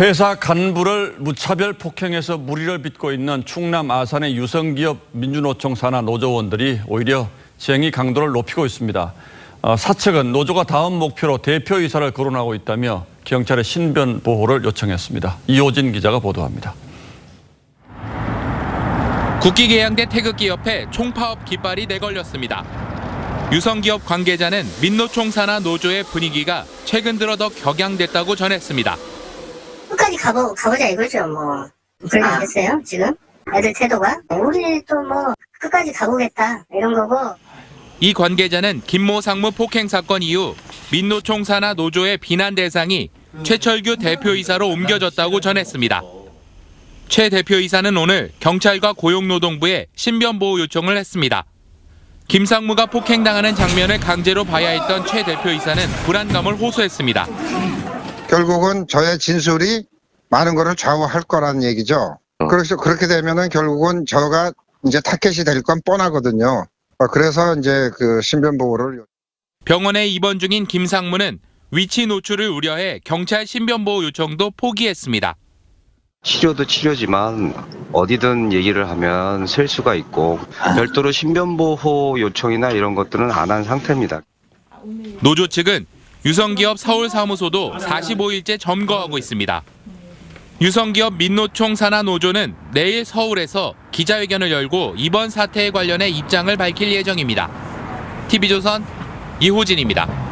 회사 간부를 무차별 폭행해서 물의를 빚고 있는 충남 아산의 유성기업 민주노총 산하 노조원들이 오히려 쟁의 강도를 높이고 있습니다. 사측은 노조가 다음 목표로 대표이사를 거론하고 있다며 경찰의 신변 보호를 요청했습니다. 이호진 기자가 보도합니다. 국기계양대 태극기 옆에 총파업 깃발이 내걸렸습니다. 유성기업 관계자는 민노총 산하 노조의 분위기가 최근 들어 더 격양됐다고 전했습니다. 끝까지 가보자 이거죠, 뭐. 그렇게 됐어요, 지금? 애들 태도가? 우리 또 뭐 끝까지 가보겠다, 이런 거고. 이 관계자는 김모 상무 폭행 사건 이후 민노총 산하 노조의 비난 대상이 최철규 대표이사로 옮겨졌다고 전했습니다. 최 대표이사는 오늘 경찰과 고용노동부에 신변보호 요청을 했습니다. 김 상무가 폭행당하는 장면을 강제로 봐야 했던 최 대표이사는 불안감을 호소했습니다. 결국은 저의 진술이 많은 것을 좌우할 거라는 얘기죠. 그래서 그렇게 되면은 결국은 저가 이제 타겟이 될 건 뻔하거든요. 그래서 이제 그 신변 보호를. 병원에 입원 중인 김 상무는 위치 노출을 우려해 경찰 신변 보호 요청도 포기했습니다. 치료도 치료지만 어디든 얘기를 하면 셀 수가 있고 별도로 신변 보호 요청이나 이런 것들은 안 한 상태입니다. 노조 측은 유성기업 서울사무소도 45일째 점거하고 있습니다. 유성기업 민노총 산하 노조는 내일 서울에서 기자회견을 열고 이번 사태에 관련해 입장을 밝힐 예정입니다. TV조선 이호진입니다.